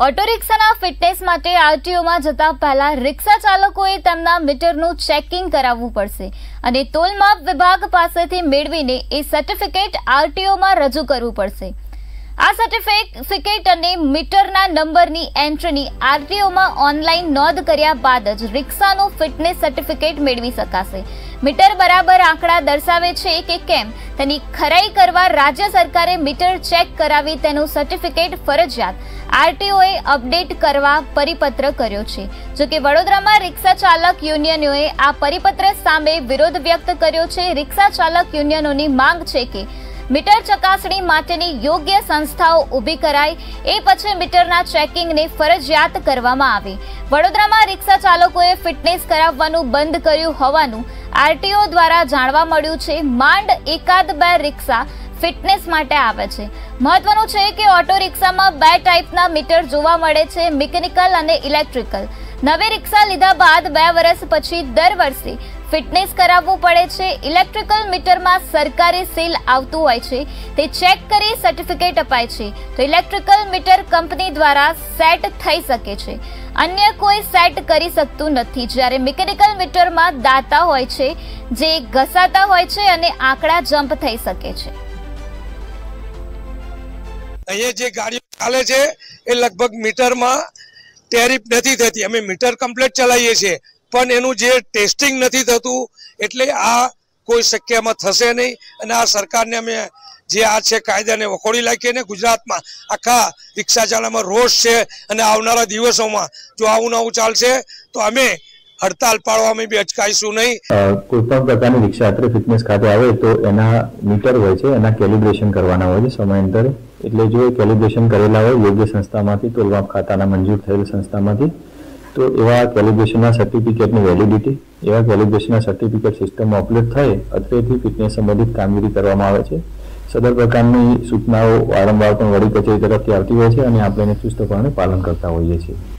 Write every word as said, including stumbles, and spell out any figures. Auto रिक्शाना fitness माटे RTO में जता पहला रिक्शा चालकोए तेमना मीटरनु चेकिंग कराववू पड़शे अने तोलमाप विभाग पासेथी मेळवीने ए सर्टिफिकेट आरटीओ में रजू करवू पड़शे। आ सर्टिफिकेट अने मीटरना नंबरनी एंट्रीनी आरटीओ में ऑनलाइन नोंध कर्या बाद ज रिक्शानु फिटनेस सर्टिफिकेट मेळवी शकाशे। मीटर बराबर आंकड़ा दर्शावे छे के केम तेनी खराई करवा राज्य सरकारे मीटर चेक करावी तेनु सर्टिफिकेट फरजियात आरटीओए अपडेट करवा परिपत्र कर्यो छे। जो के वडोदरामां रिक्शा चालक यूनियनोए आ परिपत्र सामे विरोध व्यक्त कर्यो छे। रिक्शा चालक यूनियनोनी मांग छे के मीटर चकासणी माटेनी योग्य संस्थाओ ऊभी कराय ए पछी मीटरना चेकिंगने फरजियात करवामां आवे। वडोदरामां रिक्शा चालकोए फिटनेस कराववानुं बंध कर्युं होवानुं आरटीओ द्वारा जाणवा मळ्युं छे। मांड एकाद बे रिक्शा फिटनेस माटे आवे छे। महत्वनुं छे के ऑटो रिक्शामां बे टाइपना मीटर जोवा मळे छे, मिकेनिकल अने इलेक्ट्रिकल। नवी रिक्शा लीधा बाद बे वर्ष पछी दर वर्षे फिटनेस कराववू पड़े छे। इलेक्ट्रिकल मीटरमां सरकारी सील आवतुं होय छे ते चेक करी सर्टिफिकेट अपाय छे तो इलेक्ट्रिकल मीटर कंपनी द्वारा सेट थई शके छे, अन्य कोई सेट करी सकतुं नथी। ज्यारे मिकेनिकल मीटरमां दाता होय छे जे घसाता होय छे अने आंकड़ा जंप थई शके छे। अहीं जे गाड़ियों चाले छे ए लगभग मीटर में टेरिफ नहीं थती। अमे मीटर कम्प्लीट चलाईए छे पण एनु जे टेस्टिंग नहीं थतुं एटले आ कोई शक्य में थशे नहीं अने आ सरकारने अमे जे आ छे कायदाने वखोड़ी लाखीए ने गुजरात में आखा रिक्शा चालकमां रोष छे अने आवनारा दिवसोमां जो आवुं नवुं चालशे तो अमे हड़ताल पाड़वामां बी अचकाईशुं नहीं। कोईपण प्रकारनी रिक्शा यात्री फिटनेस खाते आवे तो एना मीटर होय छे एना केलिब्रेशन करवाना होय छे समयांतरे। એટલે જો કેલિબ્રેશન કરેલા હોય યોગ્ય સંસ્થામાંથી તોલમાપ ખાતાના મંજૂર થયેલ સંસ્થામાંથી તો એવા કેલિબ્રેશનના સર્ટિફિકેટની વેલિડિટી એવા કેલિબ્રેશનના સર્ટિફિકેટ સિસ્ટમમાં અપલોડ થાય અત્રેથી ફિટનેસ સંબંધિત કામગીરી કરવામાં આવે છે। સદર પ્રકારની સૂચનાઓ વારંવાર પણ વડી કચેરી તરફથી આવતી હોય છે અને આપણે એને ચુસ્તપણે પાલન કરતા હોઈએ છીએ।